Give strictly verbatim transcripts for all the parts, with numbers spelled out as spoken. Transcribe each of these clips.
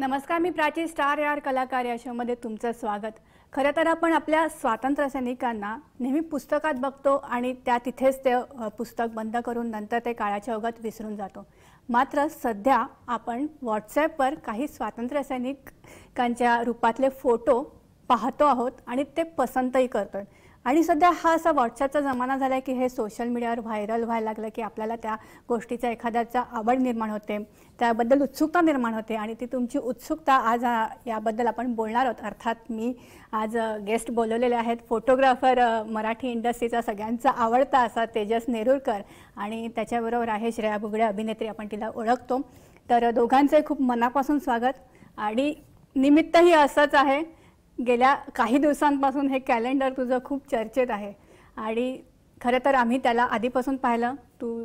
नमस्कार, मी प्राची. स्टार यार कलाकार या शोमध्ये तुमचं स्वागत. खरं तर आपण आपल्या स्वातंत्र्य सैनिकांना नेहमी पुस्तकात बघतो आणि त्या तिथेच ते पुस्तक बंद करून नंतर ते काळाच्या ओघात विसरून जातो. मात्र सध्या आपण व्हॉट्सॲपवर काही स्वातंत्र्य सैनिकांच्या रूपातले फोटो पाहतो आहोत आणि ते पसंतही करतो. आणि सध्या हा असा व्हॉट्सॲपचा जमाना झाला की हे सोशल मीडियावर व्हायरल व्हायला लागलं की आपल्याला त्या गोष्टीचा एखाद्याचा आवड निर्माण होते, त्याबद्दल उत्सुकता निर्माण होते आणि ती तुमची उत्सुकता आज याबद्दल आपण बोलणार आहोत. अर्थात मी आज गेस्ट बोलवलेले आहेत फोटोग्राफर, मराठी इंडस्ट्रीचा सगळ्यांचा आवडता असा तेजस नेरुरकर आणि त्याच्याबरोबर आहे श्रेया बुगडे, अभिनेत्री, आपण तिला ओळखतो. तर दोघांचे खूप मनापासून स्वागत. आणि निमित्तही असंच आहे, गेल्या काही दिवसांपासून हे कॅलेंडर तुझं खूप चर्चेत आहे आणि खरं तर आम्ही त्याला आधीपासून पाहिलं. तू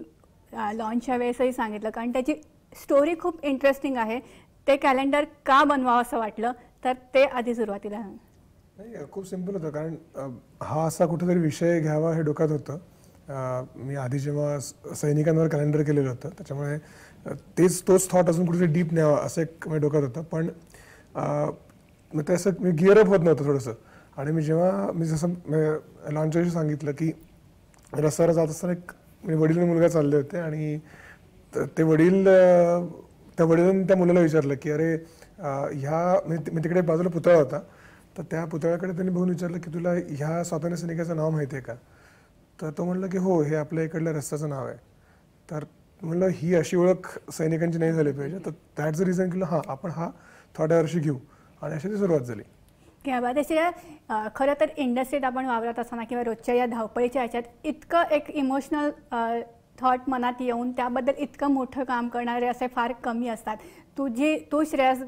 लॉन्चच्या वेळेसही सांगितलं कारण त्याची स्टोरी खूप इंटरेस्टिंग आहे. ते कॅलेंडर का बनवावं असं वाटलं तर ते आधी सुरुवातीला. नाही, खूप सिम्पल होतं कारण हा असा कुठेतरी विषय घ्यावा हे डोक्यात होतं. मी आधी जेव्हा सैनिकांवर कॅलेंडर केलेलं होतं त्याच्यामुळे तेच तोच थॉट अजून कुठेतरी डीप न्यावा असं एक मी डोक्यात होतं. पण मग ते असं मी गिअरअप होत नव्हतं थोडंसं. आणि मी जेव्हा मी जसं लॉन्चविषयी सांगितलं की रस्त्यावर जात असताना एक मी वडील आणि मुलगा चालले होते आणि ते वडील त्या वडिलांनी त्या मुलाला विचारलं की अरे ह्या म्हणजे मी तिकडे बाजूला पुतळा होता तर त्या पुतळ्याकडे त्यांनी बघून विचारलं की तुला ह्या स्वातंत्र्य सैनिकाचं नाव माहिती आहे का. तर तो म्हणला की हो, हे आपल्या इकडल्या रस्त्याचं नाव आहे. तर म्हणलं ही अशी ओळख सैनिकांची नाही झाली पाहिजे. तर दॅट्स द रिझन की हां, आपण हा थोड्या वर्षी घेऊ आणि अशी ती सुरुवात झाली. क्या बात आहे. खरं तर इंडस्ट्रीत आपण वावरत असताना किंवा रोजच्या या धावपळीच्या ह्याच्यात इतकं एक इमोशनल थॉट मनात येऊन त्याबद्दल इतकं मोठं काम करणारे असे फार कमी असतात. तुझी तू श्रेयस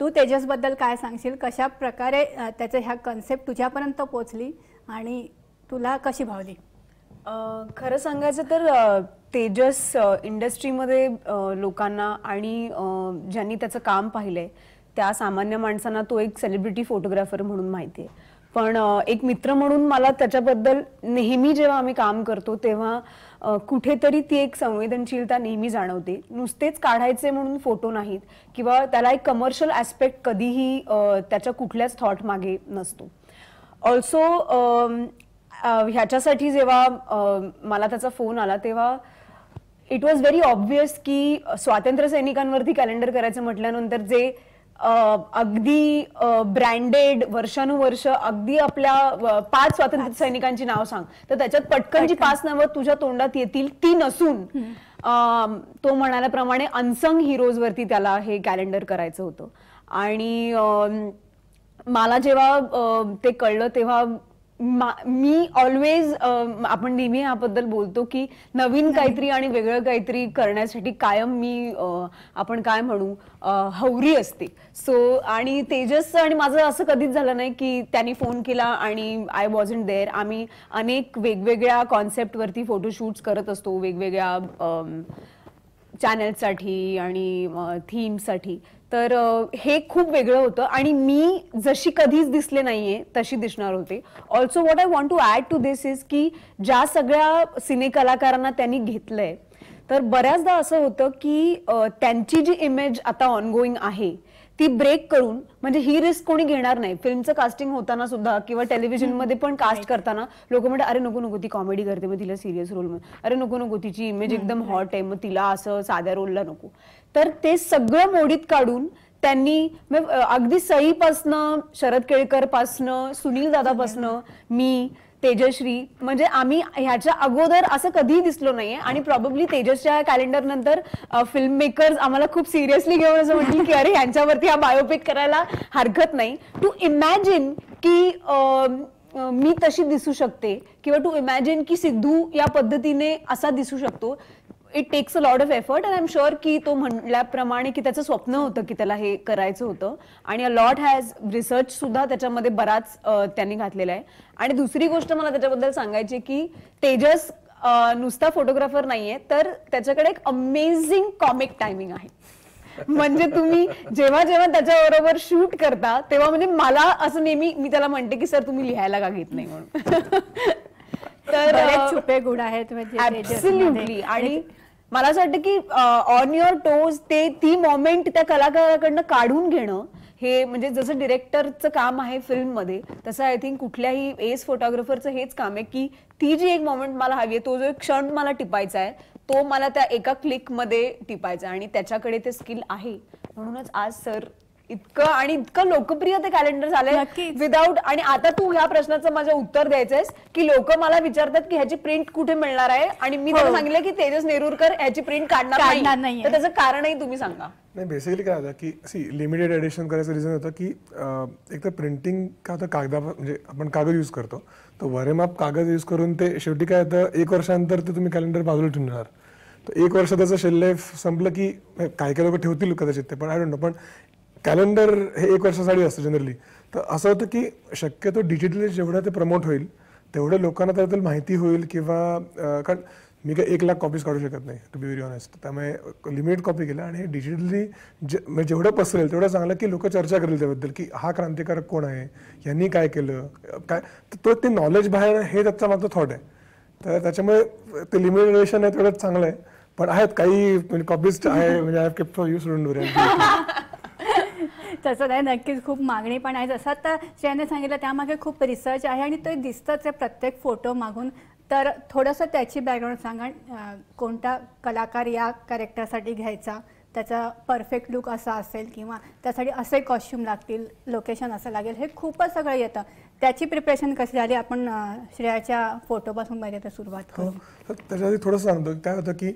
तू तेजसबद्दल काय सांगशील, कशा प्रकारे त्याचं ह्या कन्सेप्ट तुझ्यापर्यंत पोचली आणि तुला कशी भावली. खरं सांगायचं तर तेजस इंडस्ट्रीमध्ये लोकांना आणि ज्यांनी त्याचं काम पाहिलं आहे त्या सामान्य माणसांना तो एक सेलिब्रिटी फोटोग्राफर म्हणून माहिती आहे. पण एक मित्र म्हणून मला त्याच्याबद्दल नेहमी जेव्हा आम्ही काम करतो तेव्हा कुठेतरी ती एक संवेदनशीलता नेहमी जाणवते. नुसतेच काढायचे म्हणून फोटो नाहीत किंवा त्याला एक कमर्शियल ॲस्पेक्ट कधीही त्याच्या कुठल्याच थॉट मागे नसतो. ऑल्सो ह्याच्यासाठी जेव्हा मला त्याचा फोन आला तेव्हा इट वॉज व्हेरी ऑब्व्हियस की स्वातंत्र्य सैनिकांवरती कॅलेंडर करायचं म्हटल्यानंतर जे अगदी ब्रँडेड वर्षानुवर्ष अगदी आपल्या पाच स्वातंत्र्य सैनिकांची नाव सांग तर त्याच्यात पटकन जी पाच नावं तुझ्या तोंडात येतील ती नसून तो म्हणाल्याप्रमाणे अनसंग हिरोज वरती त्याला हे कॅलेंडर करायचं होतं. आणि मला जेव्हा ते कळलं तेव्हा मी ऑलवेज आपण नेहमी याबद्दल बोलतो की नवीन काहीतरी आणि वेगळं काहीतरी करण्यासाठी कायम मी आपण काय म्हणू हौरी असते. सो आणि तेजस आणि माझं असं कधीच झालं नाही की त्यांनी फोन केला आणि आय वॉजंट देअर. आम्ही अनेक वेगवेगळ्या कॉन्सेप्टवरती फोटोशूट्स करत असतो वेगवेगळ्या चॅनलसाठी आणि थीमसाठी. तर हे खूप वेगळं होतं आणि मी जशी कधीच दिसले नाहीये तशी दिसणार होते. Also what I want to add to this is की ज्या सगळ्या सिने कलाकारांना त्यांनी घेतलंय तर बऱ्याचदा असं होतं की त्यांची जी इमेज आता ऑनगोईंग आहे ती ब्रेक करून म्हणजे ही रिस्क कोणी घेणार नाही. फिल्मचं कास्टिंग होताना सुद्धा किंवा टेलिव्हिजनमध्ये पण कास्ट करताना लोक म्हणतात अरे नको नको ती कॉमेडी करते मग तिला सिरियस रोल मध्ये, अरे नको नको तिची इमेज एकदम हॉट आहे मग तिला असं साध्या रोलला नको. तर ते सगळं मोडीत काढून त्यांनी अगदी सईपासनं, शरद केळकरपासनं, सुनील दादापासनं, मी, तेजश्री म्हणजे आम्ही ह्याच्या अगोदर असं कधीही दिसलो नाहीये. आणि प्रॉब्ली तेजसच्या कॅलेंडर नंतर फिल्म मेकर्स आम्हाला खूप सिरियसली घेऊन असं म्हटलं की अरे ह्यांच्यावरती हा बायोपिक करायला हरकत नाही. टू इमॅजिन की मी तशी दिसू शकते किंवा टू इमॅजिन की सिद्धू या पद्धतीने असा दिसू शकतो, it takes a lot of effort. And I am sure की तो म्हटल्याप्रमाणे की त्याचं स्वप्न होतं की त्याला हे करायचं होतं आणि अ लॉट हॅज रिसर्च सुद्धा त्याच्यामध्ये बराच त्यांनी घातलेला आहे. आणि दुसरी गोष्ट मला त्याच्याबद्दल सांगायची की तेजस नुसता फोटोग्राफर नाहीये तर त्याच्याकडे एक अमेझिंग कॉमिक टायमिंग आहे. म्हणजे तुम्ही जेव्हा जेव्हा त्याच्याबरोबर शूट करता तेव्हा म्हणजे मला असं नेहमी मी त्याला म्हणते की सर तुम्ही लिहायला का घेत नाही म्हणून. तर छुपे गुण आहेत. आणि मला असं वाटतं की ऑन युअर टोज ते ती मोमेंट त्या कलाकाराकडनं काढून घेणं हे म्हणजे जसं डिरेक्टरचं काम आहे फिल्म मध्ये तसं आय थिंक कुठल्याही एज फोटोग्राफरचं हेच काम आहे की ती जी एक मोमेंट मला हवी आहे तो जो क्षण मला टिपायचा आहे तो मला त्या एका क्लिक मध्ये टिपायचा आणि त्याच्याकडे ते स्किल आहे म्हणूनच आज सर इतकं आणि इतकं लोकप्रिय ते कॅलेंडर झालंय विदाउट आणि आता तू ह्या प्रश्नाचं माझं उत्तर द्यायचंयस की लोक मला विचारतात की ह्याची प्रिंट कुठे मिळणार आहे आणि मी त्यांना सांगितलं की तेजस नेरूरकर ह्याची प्रिंट काढणार नाही तर त्याचं कारणही तुम्ही सांगा. नहीं बेसिकली क्या था कि सी लिमिटेड एडिशन करायचं रिजन होता कि एक तो प्रिंटिंग का होता कागदा म्हणजे आपण कागद यूज करतो तो वरेमाप कागद यूज करून ते शेवटी काय होतं एक वर्षांतर ते तुम्ही कॅलेंडर बाजूला ठेवणार तो एक वर्ष त्याचं शेल्फ संपलं की काय काय लोक ठेवतील कदाचित ते पण आय डोंट नो पण कॅलेंडर हे एक वर्षासाठी असतं जनरली तर असं होतं की शक्यतो डिजिटली जेवढं ते प्रमोट होईल तेवढं लोकांना त्याबद्दल माहिती होईल किंवा कारण मी काय एक लाख कॉपीज काढू शकत नाही टू बी व्हेरी ऑनेस्ट त्यामुळे लिमिटेड कॉपी केलं आणि डिजिटली जे जेवढं पसरेल तेवढं चांगलं की लोक चर्चा करेल त्याबद्दल की हा क्रांतिकारक कोण आहे यांनी काय केलं काय तर ते नॉलेज बाहेर हे त्याचा माझा थॉट आहे तर त्याच्यामुळे ते लिमिटेड एडिशन आहे तेवढंच चांगलं आहे पण आहेत काही म्हणजे कॉपीज आहे म्हणजे I kept for you student तसं नाही नक्कीच खूप मागणी पण आहे जसं आता श्रेयाने सांगितलं त्यामागे खूप रिसर्च आहे आणि ते दिसतंच प्रत्येक फोटो मागून तर थोडंसं त्याची बॅकग्राऊंड सांगा कोणता कलाकार या कॅरेक्टरसाठी घ्यायचा त्याचा परफेक्ट लुक असा असेल किंवा त्यासाठी असे कॉस्ट्यूम लागतील लोकेशन असं लागेल हे खूपच सगळं येतं त्याची प्रिपरेशन कशी झाली आपण श्रेयाच्या फोटोपासून बघायला सुरुवात करू. त्याच्यासाठी थोडंसं सांगतो काय होतं की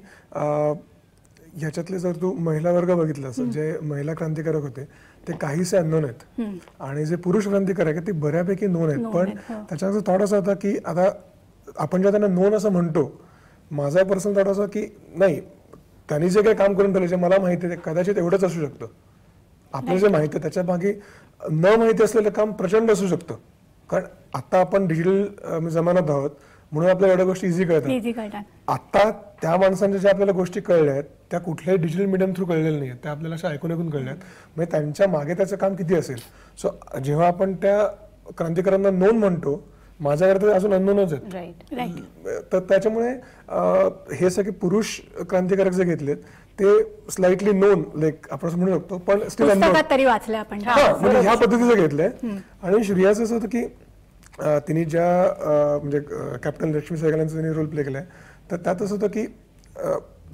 ह्याच्यातले जर तू महिला वर्ग बघितला जे महिला क्रांतिकारक होते ते काहीसे अननोन आहेत आणि जे पुरुष क्रांतिकारक आहेत ते बऱ्यापैकी नोन आहेत पण त्याच्यानंतर थॉट असा होता की आता आपण जेव्हा त्यांना नोन असं म्हणतो माझा पर्सनल थॉट असा की नाही त्यांनी जे काही काम करून ठेवले जे मला माहिती आहे कदाचित एवढंच असू शकतं आपलं जे माहिती आहे त्याच्या मागे न माहिती असलेलं काम प्रचंड असू शकतं कारण आता आपण डिजिटल जमान्यात आहोत म्हणून आपल्याला एवढ्या गोष्टी इझी कळतात आता त्या माणसांच्या ज्या आपल्याला गोष्टी कळल्या आहेत त्या कुठल्याही डिजिटल मीडियम थ्रू कळलेल्या नाही आहेत त्या आपल्याला अशा ऐकून ऐकून कळल्या आहेत म्हणजे त्यांच्या मागे त्याचं काम किती असेल सो जेव्हा आपण त्या क्रांतिकारकांना नोन म्हणतो माझ्याकडे अजून अननोनच आहेत तर त्याच्यामुळे हे सगळे पुरुष क्रांतिकारक जे घेतलेत ते स्लाइटली नोन लाईक आपण म्हणू शकतो पण स्टील ह्या पद्धतीचं घेतलंय. आणि श्रेयाचं असं होतं की तिने ज्या म्हणजे कॅप्टन लक्ष्मी सहगलांचा तिने रोल प्ले केलाय तर त्यात असं होतं की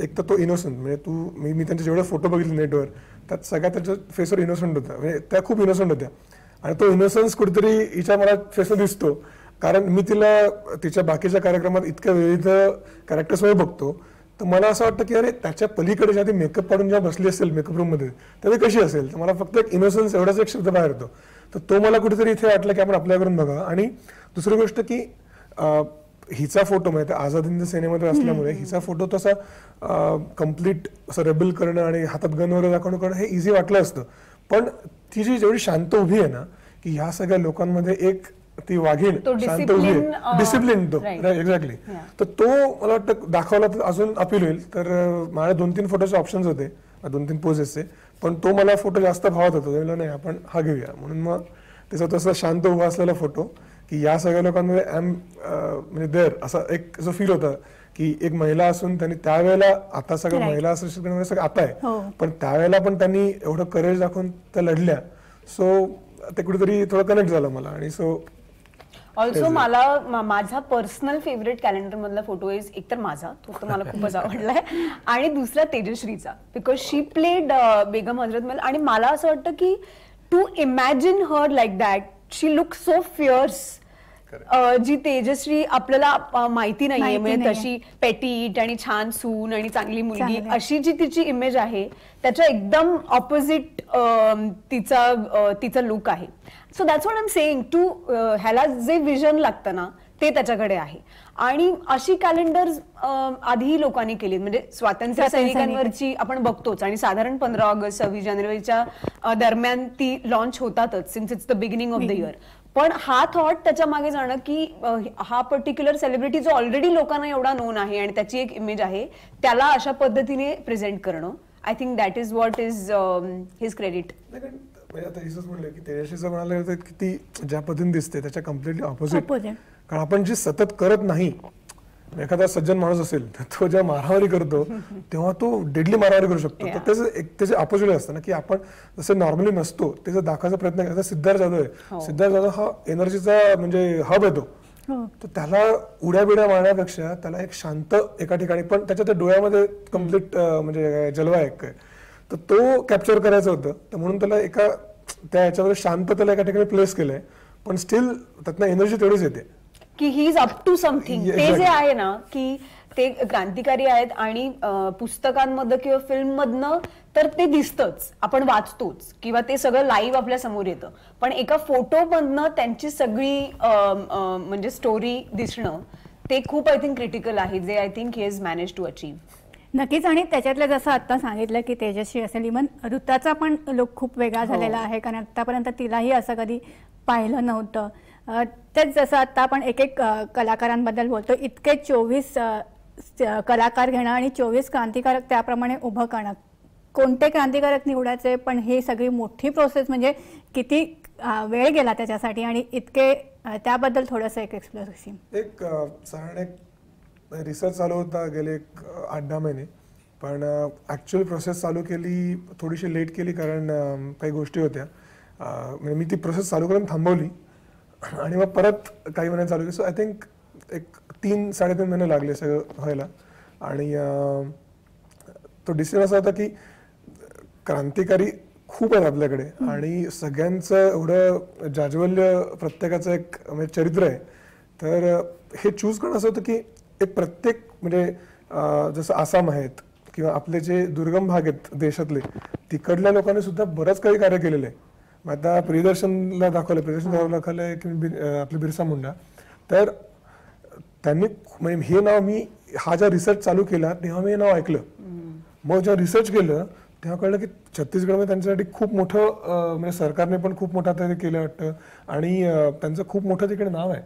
एक तर तो इनोसंट म्हणजे तू मी मी त्यांचे जेवढे फोटो बघितले नेटवर त्यात सगळ्या त्याच्या फेसवर इनोसंट होता म्हणजे त्या खूप इनोसंट होत्या आणि तो इनोसन्स कुठेतरी हिच्या मला फेसवर दिसतो कारण मी तिला तिच्या बाकीच्या कार्यक्रमात इतक्या विविध कॅरेक्टर्समध्ये बघतो तर मला असं वाटतं की अरे त्याच्या पलीकडे ज्या ती मेकअप काढून जेव्हा बसली असेल मेकअप रूममध्ये त्यावेळी कशी असेल तर मला फक्त एक इनोसन्स एवढाच एक शब्द बाहेर येतो तर तो मला कुठेतरी इथे वाटलं की आपण आपल्याकडून बघा. आणि दुसरी गोष्ट की हिचा फोटो माहिती आझाद हिंद सेनेमध्ये असल्यामुळे हिचा फोटो तसा कम्प्लीट असं रेबल करणं आणि हातात गन वगैरे दाखवणं करणं हे इझी वाटलं असतं पण ती जी जेवढी शांत उभी आहे ना की ह्या सगळ्या लोकांमध्ये एक ती वाघीण शांत उभी आहे डिसिप्लिन तो एक्झॅक्टली तर तो मला वाटतं दाखवला तर अजून अपील होईल तर माझ्या दोन तीन फोटोचे ऑप्शन्स होते दोन तीन पोजेसचे पण तो मला फोटो जास्त भावत होता नाही आपण हा घेऊया म्हणून मग त्याचा तसा शांत उभा असलेला फोटो की या सगळ्या लोकांमध्ये आय एम म्हणजे देअर असा एक जो फील होता की एक महिला असून त्यांनी त्यावेळेला आता सगळं महिला सशक्त करणारे सगळं आता आहे पण त्यावेळेला पण त्यांनी एवढं करेज दाखवून त्या लढल्या सो ते कुठेतरी थोडं कनेक्ट झालं मला. आणि सो ऑल्सो मला माझा पर्सनल फेवरेट कॅलेंडर मधला फोटो इज एक तर माझा तो तर मला खूपच आवडलाय आणि दुसरा तेजश्रीचा because she played Begum Hazrat Mahal आणि मला असं वाटतं की to imagine her like that she look so fierce जी तेजश्री आपल्याला माहिती नाहीये म्हणजे तशी पेटीट आणि छान सून आणि चांगली मुलगी अशी जी तिची इमेज आहे त्याच्या एकदम ऑपोजिट तिचा तिचा लुक आहे so that's what I am saying to ह्याला जे विजन लागतं ना ते त्याच्याकडे आहे. आणि अशी कॅलेंडर्स आधीही लोकांनी केली म्हणजे स्वातंत्र्य सैनिकांवरची आपण बघतोच आणि साधारण पंधरा ऑगस्ट सव्वीस जानेवारीच्या दरम्यान ती लॉन्च होतातच since it's the beginning of the year पण हा थॉट त्याच्या मागे जाणं की हा पर्टिक्युलर सेलिब्रिटी जो ऑलरेडी लोकांना एवढा नोन आहे आणि त्याची एक इमेज आहे त्याला अशा पद्धतीने प्रेझेंट करणं I think that is what is his credit. तेजश्रीचं म्हणायला गेलं की ती ज्या पद्धतीने दिसते त्याच्या कम्प्लिटली ऑपोजिट कारण आपण जे सतत करत नाही एखादा सज्जन माणूस असेल तो जेव्हा मारामारी करतो तेव्हा तो डेडली मारामारी करू शकतो, तर त्याचे त्याचे ऑपोजिट असतं ना की आपण जसे नॉर्मली नसतो त्याचा दाखवायचा प्रयत्न करतो। सिद्धार्थ जाधव आहे, सिद्धार्थ जाधव हा एनर्जीचा म्हणजे हब येतो, तर त्याला उड्या बिड्या मारण्यापेक्षा त्याला एक शांत एका ठिकाणी पण त्याच्या त्या डोळ्यामध्ये कम्प्लीट म्हणजे जलवा एक तर तो कॅप्चर करायचं होतं, तर म्हणून त्याला एका त्या याच्यावर शांत त्याला एका ठिकाणी प्लेस केलंय, पण स्टील त्यातनं एनर्जी तेवढीच येते की he is up to something. ते जे आहे ना की ते क्रांतिकारी आहेत आणि पुस्तकांमध्ये किंवा फिल्ममधनं तर ते दिसतंच, आपण वाचतोच किंवा ते सगळं लाईव्ह आपल्या समोर येतं, पण एका फोटोमधनं त्यांची सगळी म्हणजे स्टोरी दिसणं ते खूप आय थिंक क्रिटिकल आहे, जे I think he has manage to achieve नक्कीच। आणि त्याच्यातलं जसं आत्ता सांगितलं की तेजस्वी असेल, इवन ऋताचा पण लोक खूप वेगळा झालेला आहे कारण आत्तापर्यंत तिलाही असं कधी पाहिलं नव्हतं। जसं आता आपण एक एक कलाकारांबद्दल बोलतो, इतके चोवीस कलाकार घेणं आणि चोवीस क्रांतिकारक त्याप्रमाणे उभं करणं, कोणते क्रांतिकारक निवडायचे, पण ही सगळी मोठी प्रोसेस म्हणजे किती वेळ गेला त्याच्यासाठी, आणि इतके त्याबद्दल थोडंसं एक एक्सप्लोरेशन एक साधारण एक रिसर्च चालू होता गेले एक आठ दहा महिने, पण ॲक्च्युअल प्रोसेस चालू केली थोडीशी लेट केली कारण काही गोष्टी होत्या, म्हणजे मी ती प्रोसेस चालू करून थांबवली आणि मग परत काही महिने चालू केली। सो आय थिंक एक तीन साडेतीन महिने लागले सगळं व्हायला, आणि तो डिसिजन असा होता की क्रांतिकारी खूप आहेत आपल्याकडे आणि सगळ्यांचं एवढं जाज्वल्य प्रत्येकाचं एक म्हणजे चरित्र आहे, तर हे चूज करणं असं होतं की एक प्रत्येक म्हणजे जसं आसाम आहेत किंवा आपले जे दुर्गम भाग आहेत देशातले तिकडल्या लोकांनी सुद्धा बरंच काही कार्य केलेलं आहे। आता प्रियदर्शनला दाखवलं प्रियदर्शन दाखवलं दाखवलं किंवा आपले बिरसा मुंडा, तर त्यांनी म्हणजे हे नाव मी हा ज्या रिसर्च चालू केला तेव्हा मी हे नाव ऐकलं, मग जेव्हा रिसर्च केलं तेव्हा कळलं की छत्तीसगडमध्ये त्यांच्यासाठी खूप मोठं म्हणजे सरकारने पण खूप मोठं आता केलं वाटतं आणि त्यांचं खूप मोठं तिकडे नाव आहे,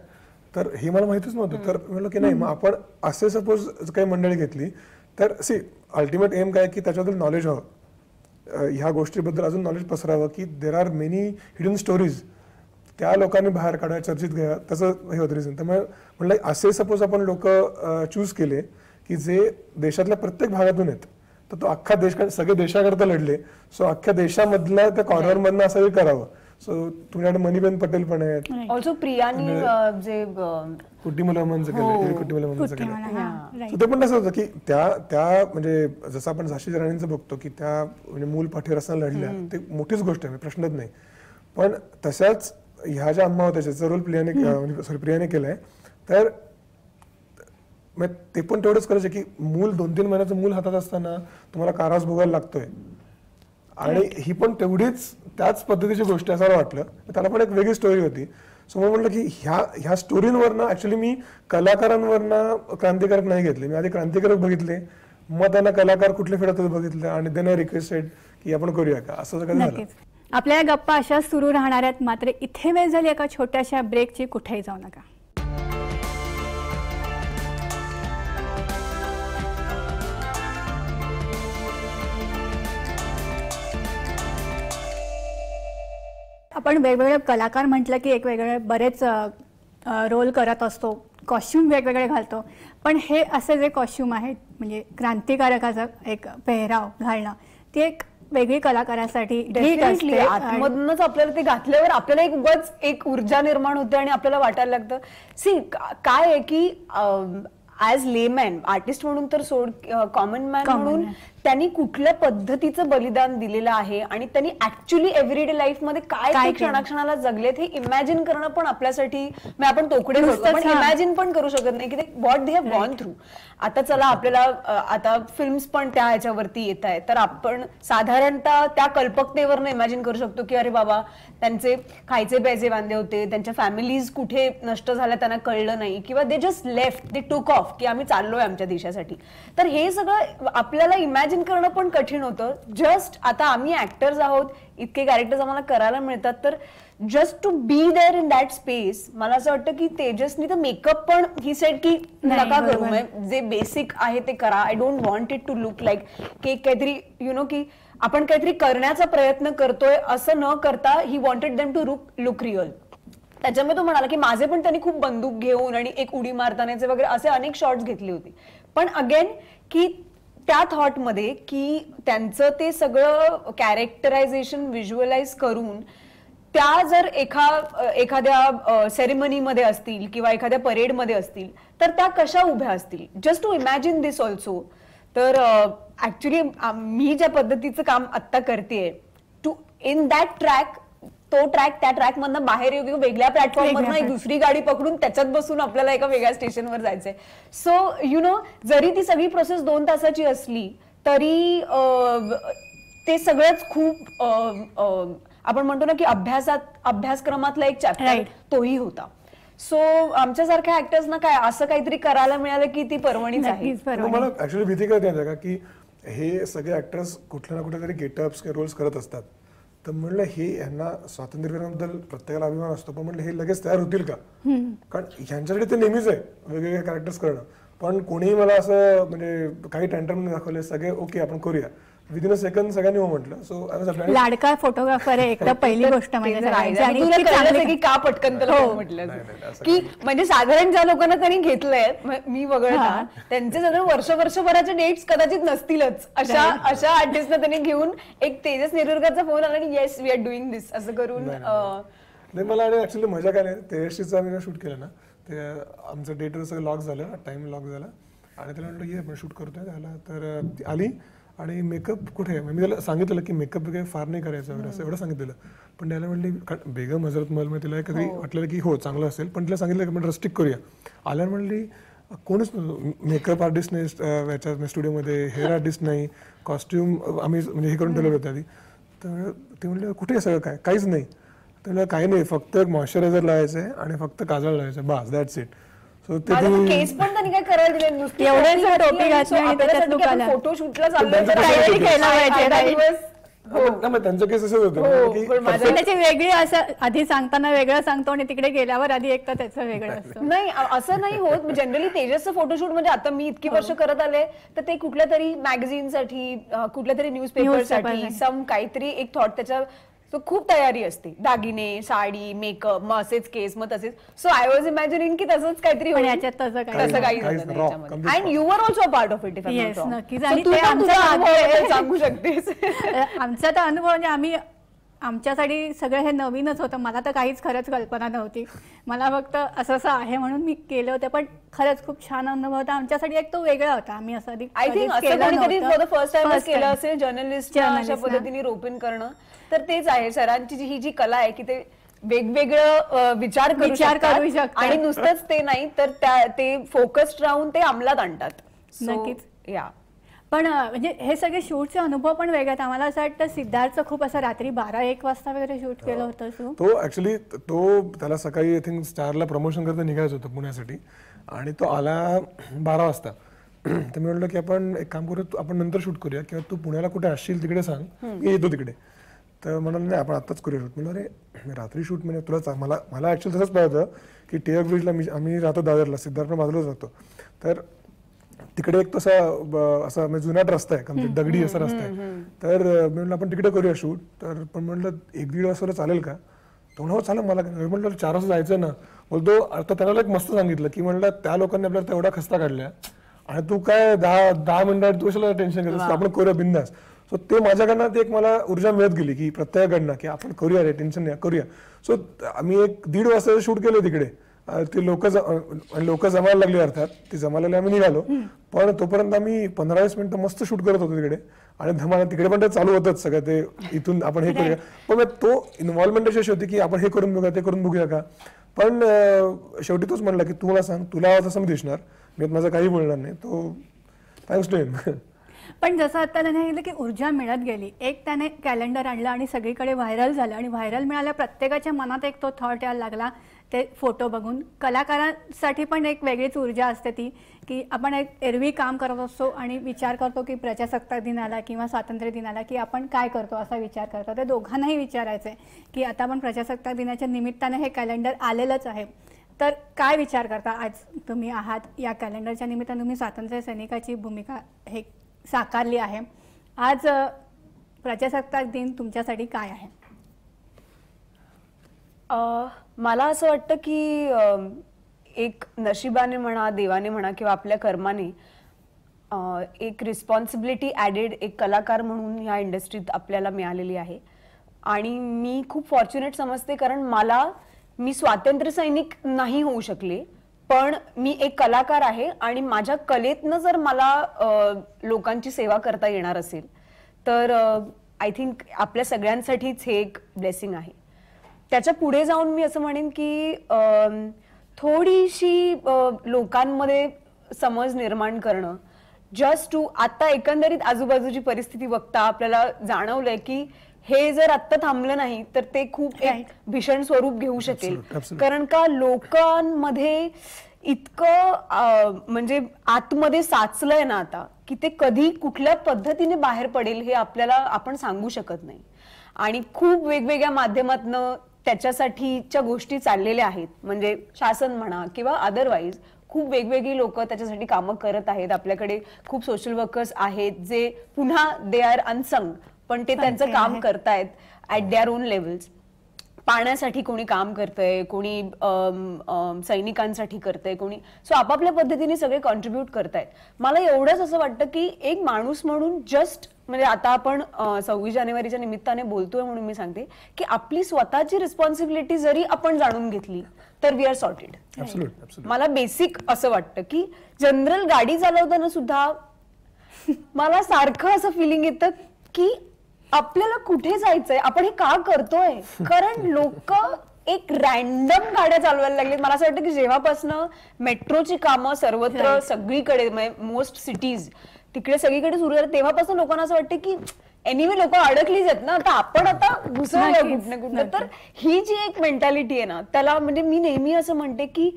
तर हे मला माहितीच नव्हतं। तर म्हटलं की नाही मग आपण असे सपोज काही मंडळी घेतली तर सी अल्टिमेट एम काय की त्याच्याबद्दल नॉलेज हवं, ह्या गोष्टीबद्दल अजून नॉलेज पसरावं की there are many hidden stories त्या लोकांनी बाहेर काढा चर्चित घ्या, तसं हे होतं रिझन। त्यामुळे म्हटलं असे सपोज आपण लोक चूज केले की जे देशातल्या प्रत्येक भागातून आहेत, तर तो अख्खा देश सगळे देशाकरता लढले, सो अख्ख्या देशामधला त्या कॉर्नरमधनं असं करावं। सो तुमच्याकडे मनीबेन पटेल पण आहेत, ऑल्सो प्रियानी जे कुट्टी मला म्हणचं केलं कुट्टी मला म्हणचं केलं, ते पण असं होतं की त्या त्या म्हणजे जसं आपण झाशी राणींचं बघतो की त्या म्हणजे मूल पाठीवर असताना लढल्या, ते मोठीच गोष्ट आहे प्रश्नच नाही, पण तशाच ह्या ज्या अम्मा होत्या त्याचा रोल प्रियाने सॉरी प्रियाने केलाय, तर मग ते पण तेवढंच करायचं की मूल दोन तीन महिन्याचं मूल हातात असताना तुम्हाला कारास भोगायला लागतोय आणि ही पण तेवढीच त्याच पद्धतीची गोष्ट असं मला वाटलं, त्याला पण एक वेगळी स्टोरी होती। सो मला म्हटलं की ह्या ह्या स्टोरींवरनं ॲक्च्युली मी कलाकारांवरनं क्रांतिकारक नाही घेतले, मी आधी क्रांतिकारक बघितले मग त्यांना कलाकार कुठले फिरत बघितले आणि त्यांना रिक्वेस्टेड की आपण करूया का, असं सगळं झालं। आपल्या गप्पा अशा सुरू राहणार आहेत, मात्र इथे वेळ झाली एका छोट्याशा ब्रेकची, कुठेही जाऊ नका। आपण वेगवेगळे कलाकार म्हटलं की एक वेगळे बरेच रोल करत असतो, कॉस्ट्यूम वेगवेगळे घालतो, पण हे असे जे कॉस्ट्यूम आहेत म्हणजे क्रांतिकारकाचा एक पेहराव घालणं ती एक वेगळी कलाकारासाठी डेफिनेटली आतमधूनच आपल्याला ते घातल्यावर आपल्याला एक उगाच एक ऊर्जा निर्माण होते आणि आपल्याला वाटायला लागतं। सी काय आहे की ॲज लेमॅन आर्टिस्ट म्हणून तर सोड कॉमन मॅन म्हणून त्यांनी कुठल्या पद्धतीचं बलिदान दिलेलं आहे आणि त्यांनी ऍक्च्युअली एव्हरीडे लाईफ मध्ये काय क्षणाक्षणाला जगलेत हे इमॅजिन करणं पण आपल्यासाठी म्हणजे आपण तोकडे बसतो पण इमॅजिन पण करू शकत नाही की ते what they have gone through. आता चला आपल्याला आता फिल्म्स पण त्या ह्याच्यावरती येत आहेत, तर आपण साधारणतः त्या कल्पकतेवरनं इमॅजिन करू शकतो की अरे बाबा त्यांचे खायचे प्यायचे वांदे होते, त्यांच्या फॅमिलीज कुठे नष्ट झाल्या त्यांना कळलं नाही किंवा दे जस्ट लेफ्ट दे टूक ऑफ की आम्ही चाललोय आमच्या देशासाठी, तर हे सगळं आपल्याला इमॅजिन करणं पण कठीण होतं। जस्ट आता आम्ही ऍक्टर्स आहोत, इतके कॅरेक्टर्स आम्हाला करायला मिळतात, तर just to be there in that space मला असं वाटतं की तेजसनी तर मेकअप पण ही सेट की नका करू, जे बेसिक आहे ते करा, I don't want it to look like की काहीतरी यु नो की आपण काहीतरी करण्याचा प्रयत्न करतोय असं न करता he wanted them to look real. त्याच्यामध्ये तो म्हणाला की माझे पण त्यांनी खूप बंदूक घेऊन आणि एक उडी मारतानाचे वगैरे असे अनेक शॉट्स घेतले होते, पण अगेन की त्या थॉट मध्ये की त्यांचं ते सगळं कॅरेक्टरायझेशन व्हिज्युअलाइज करून त्या जर एका एखाद्या सेरेमनी मध्ये असतील किंवा एखाद्या परेड मध्ये असतील तर त्या कशा उभ्या असतील, just to imagine this also. तर ऍक्च्युली मी ज्या पद्धतीचं काम आत्ता करतेय टू इन दॅट ट्रॅक, तो ट्रॅक त्या ट्रॅक मधनं बाहेर येऊ किंवा वेगळ्या प्लॅटफॉर्म मधून एक दुसरी गाडी पकडून त्याच्यात बसून आपल्याला एका वेगळ्या स्टेशनवर जायचंय. सो यु नो जरी ती सगळी प्रोसेस दोन तासाची असली तरी ते सगळंच खूप आपण म्हणतो ना की अभ्यासात अभ्यासक्रमातला एक चॅप्टर तोही होता. सो आमच्यासारख्या ऍक्टर्सना काय असं काहीतरी करायला मिळालं की ती पर्वणीच आहे. मला ऍक्च्युअली भीती कळते का की हे सगळे ऍक्टर्स कुठल्या ना कुठल्या तरी गेटअप्स रोल्स करत असतात, तर म्हणलं हे यांना स्वातंत्र्याबद्दल प्रत्येकाला अभिमान असतो, पण म्हणलं हे लगेच तयार होतील का, कारण ह्यांच्याकडे ते नेहमीच आहे वेगवेगळे कॅरेक्टर्स करणं. पण कोणीही मला असं म्हणजे काही टँटम दाखवले, सगळे ओके आपण करूया, विदिन अ सेकंड सगळ्यांनी हो म्हटलं. सो आय लाडका फोटोग्राफर आहे एकदा पहिली गोष्ट म्हणजे का पटकन की म्हणजे साधारण ज्या लोकांना त्यांनी घेतलंय मी वगळता त्यांचे सगळं वर्ष वर्षभराचे डेट्स कदाचित नसतीलच अशा अशा आर्टिस्टला त्यांनी घेऊन एक तेजस नेरुरकरचा फोन आला आणि yes we are doing this असं करून. नाही मला ऍक्च्युअली मजा काय नाही, तेजशीचा आम्ही शूट केलं ना ते आमचं डेट सगळं लॉक झालं, टाइम लॉक झाला आणि त्याला म्हणलं ये पण शूट करतोय त्याला, तर ती आली आणि मेकअप कुठे आहे मी त्याला सांगितलं की मेकअप वगैरे फार नाही करायचं वगैरे असं एवढं सांगितलं, पण त्याला म्हणली बेगम हजरत महल मध्ये तिला कधी वाटलं की हो चांगलं असेल, पण तिला सांगितलं की आपण रस्टिक करूया. आल्यावर म्हणली कोणच मेकअप आर्टिस्ट नाही याच्या स्टुडिओमध्ये, हेअर आर्टिस्ट नाही, कॉस्ट्युम आम्ही म्हणजे हे करून ठेवलं होतं आधी, तर ते म्हणलं कुठे आहे सगळं काय, काहीच नाही. त्याला काही नाही फक्त एक मॉइश्चरायझर लावायचं आहे आणि फक्त काजळ लावायचं बस दॅट्स इट. केस पण त्यांनी काय करायला दिले नुसते एवढ्याच टोपी घातली फोटोशूटला चाललं. त्यांचं केस असंच होतं त्याचे वेगळे असं आधी सांगताना वेगळं सांगतो आणि तिकडे गेल्यावर आधी एक तर त्याचं वेगळं असतं. नाही असं नाही होत जनरली. तेजसचं फोटोशूट म्हणजे आता मी इतकी वर्ष करत आले तर ते कुठल्या तरी मॅगझिनसाठी कुठल्या तरी न्यूजपेपरसाठी सम काहीतरी एक थॉट त्याच्या सो खूप तयारी असते, दागिने साडी मेकअप मग असेच केस मग तसेच. सो आय वॉज इमॅजिनिंग की तसंच काहीतरी तसं काही होतं and you are also a part of it. Yes नक्कीच. आणि सांगू शकतेस आमचा तर अनुभव म्हणजे आम्ही आमच्यासाठी सगळं हे नवीनच होतं. मला तर काहीच खरंच कल्पना नव्हती, मला फक्त असं असं आहे म्हणून मी केलं होतं, पण खरंच खूप छान अनुभव होता आमच्यासाठी. एक तो वेगळा होता. आम्ही असं आय थिंक असं फर्स्ट टाइम केलं असेल जर्नलिस्ट अशा पद्धतीने रोपिन करणं. तर तेच आहे सरांची ही जी कला आहे की ते वेगवेगळं विचार विचार करू शकतात आणि नुसतंच ते नाही तर ते फोकस्ड राहून ते अंमलात आणतात. नक्कीच या. पण म्हणजे हे सगळे शूटचे अनुभव पण वेगळा. मला असं वाटतं सिद्धार्थचं खूप असं रात्री बारा एक वाजता वगैरे शूट केलं होतं. तो ऍक्च्युली तो त्याला सकाळी आय थिंक स्टारला प्रमोशन करता निघायचं होतं पुण्यासाठी आणि तो आला बारा वाजता. तर मी म्हटलं की आपण एक काम करू, आपण नंतर शूट करूया किंवा तू पुण्याला कुठे असशील तिकडे सांग, मी येतो तिकडे. तर म्हणाल नाही आपण आत्ताच करूया शूट. म्हणलं अरे रात्री शूट म्हणजे तुला मला मला ऍक्च्युअली तसंच पाहिजे होतं की टिअर ब्रिजला मी आम्ही राहतो दादरला, सिद्धार्थ बाजूलाच राहतो. तर तिकडे एक तसा असा म्हणजे जुनाट रस्ता आहे कम्प्लीट दगडी असा रस्ता आहे. तर मी म्हटलं आपण तिकडे करूया शूट. तर पण म्हटलं एक दीड वाजता चालेल का, तो म्हणा हो चालेल मला. मी म्हटलं चार वाजता जायचं ना. बोलतो आता त्याला एक मस्त सांगितलं की म्हटलं त्या लोकांनी आपल्याला तेवढा खस्ता काढल्या आणि तू काय दहा दहा मिनिटात तुला टेन्शन घेतलं, आपण करूया बिंदास. सो ते माझ्याकडनं ते एक मला ऊर्जा मिळत गेली की प्रत्येकाकडनं की आपण करूया रे, टेन्शन नाही करूया. सो आम्ही एक दीड वाजता शूट केलं तिकडे. ते लोक लोक जमायला लागली, अर्थात ते जमायला लागले, आम्ही निघालो. पण तोपर्यंत आम्ही पंधरा वीस मिनिटं मस्त शूट करत होतो तिकडे आणि धमाल तिकडे पण ते चालू होतच सगळं ते इथून आपण हे करूया. पण तो इन्व्हॉल्वमेंट अशी होती की आपण हे करून बघूया ते करून बघूया का. पण शेवटी तोच म्हणला की तू मला सांग, तुला तसं मी दिसणार, मी माझं काही बोलणार नाही. तो थँक्स टू हिम. पण जसं आता त्याने सांगितलं की ऊर्जा मिळत गेली. एक त्याने कॅलेंडर आणलं आणि सगळीकडे व्हायरल झालं आणि व्हायरल मिळाल्या प्रत्येकाच्या मनात एक तो थॉट यायला लागला ते फोटो बघून. कलाकारांसाठी पण एक वेगळीच ऊर्जा असते ती की आपण एक एरवी काम करत असतो आणि विचार करतो की प्रजासत्ताक दिनाला किंवा स्वातंत्र्य दिनाला की आपण काय करतो असा विचार करतो. ते दोघांनाही विचारायचं आहे की आता आपण प्रजासत्ताक दिनाच्या निमित्ताने हे कॅलेंडर आलेलंच आहे, तर काय विचार करता आज तुम्ही आहात या कॅलेंडरच्या निमित्ताने. तुम्ही स्वातंत्र्य सैनिकाची भूमिका हे साकारली आहे. आज प्रजासत्ताक दिन तुमच्यासाठी काय आहे? मला असं वाटतं की एक नशिबाने म्हणा देवाने म्हणा किंवा आपल्या कर्माने एक रिस्पॉन्सिबिलिटी ॲडेड एक कलाकार म्हणून ह्या इंडस्ट्रीत आपल्याला मिळालेली आहे आणि मी खूप फॉर्च्युनेट समजते कारण मला मी स्वातंत्र्य सैनिक नाही होऊ शकले पण मी एक कलाकार आहे आणि माझ्या कलेतनं जर मला लोकांची सेवा करता येणार असेल तर आय थिंक आपल्या सगळ्यांसाठीच हे एक ब्लेसिंग आहे। त्याच्या पुढे जाऊन मी असं म्हणेन की थोडीशी लोकांमध्ये समज निर्माण करणं जस्ट टू आता एकंदरीत आजूबाजूची परिस्थिती बघता आपल्याला जाणवलंय की हे जर आत्ता थांबलं नाही तर ते खूप एक भीषण स्वरूप घेऊ शकेल कारण का लोकांमध्ये इतकं म्हणजे आतमध्ये साचलंय ना आता की ते कधी कुठल्या पद्धतीने बाहेर पडेल हे आपल्याला आपण सांगू शकत नाही आणि खूप वेगवेगळ्या माध्यमातनं त्याच्यासाठीच्या गोष्टी चाललेल्या आहेत म्हणजे शासन म्हणा किंवा अदरवाईज खूप वेगवेगळी लोक त्याच्यासाठी कामं करत आहेत। आपल्याकडे खूप सोशल वर्कर्स आहेत जे पुन्हा दे आर अनसंग पण ते त्यांचं काम करतायत ॲट देअर ओन लेवल्स। पाण्यासाठी कोणी काम करतंय कोणी सैनिकांसाठी करतंय कोणी सो आपापल्या पद्धतीने सगळे कॉन्ट्रीब्यूट करतायत। मला एवढंच असं वाटतं की एक माणूस म्हणून जस्ट म्हणजे आता आपण सव्वीस जानेवारीच्या निमित्ताने बोलतोय म्हणून मी सांगते की आपली स्वतःची रिस्पॉन्सिबिलिटी जरी आपण जाणून घेतली तर वी आर सॉर्टेड। मला बेसिक असं वाटतं की जनरल गाडी चालवताना सुद्धा मला सारखं असं फिलिंग येतं की आपल्याला कुठे जायचंय आपण हे का करतोय कारण लोक एक रॅन्डम गाड्या चालवायला लागले। मला असं वाटतं की जेव्हापासून मेट्रोची कामं सर्वत्र सगळीकडे मोस्ट सिटीज तिकडे सगळीकडे सुरू झालं तेव्हापासून लोकांना असं वाटतं की एनिवे लोक अडकलीच आहेत ना आता आपण आता घुसवूया कुठं कुठं तर ही जी एक मेंटॅलिटी आहे ना त्याला म्हणजे मी नेहमी असं म्हणते की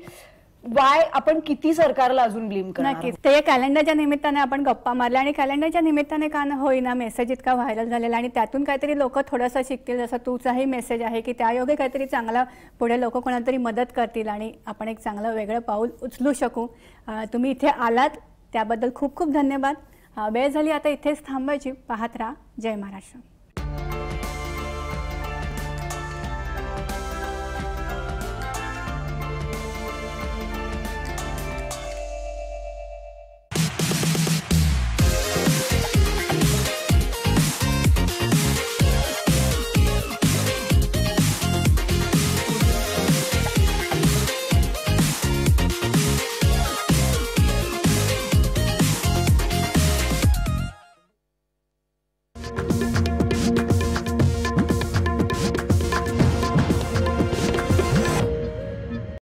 वाय आपण किती सरकारला अजून ब्लेम करणार। नक्कीच ते कॅलेंडरच्या निमित्ताने आपण गप्पा मारल्या आणि कॅलेंडरच्या निमित्ताने का न होईना मेसेज इतका व्हायरल झालेला आणि त्यातून काहीतरी लोक थोडंसं शिकतील जसं तुझाही मेसेज आहे की त्यायोगे काहीतरी चांगला पुढे लोक कोणातरी मदत करतील आणि आपण एक चांगलं वेगळं पाऊल उचलू शकू। तुम्ही इथे आलात त्याबद्दल खूप खूप धन्यवाद। वेळ झाली आता इथेच थांबायची। पाहत राहा जय महाराष्ट्र।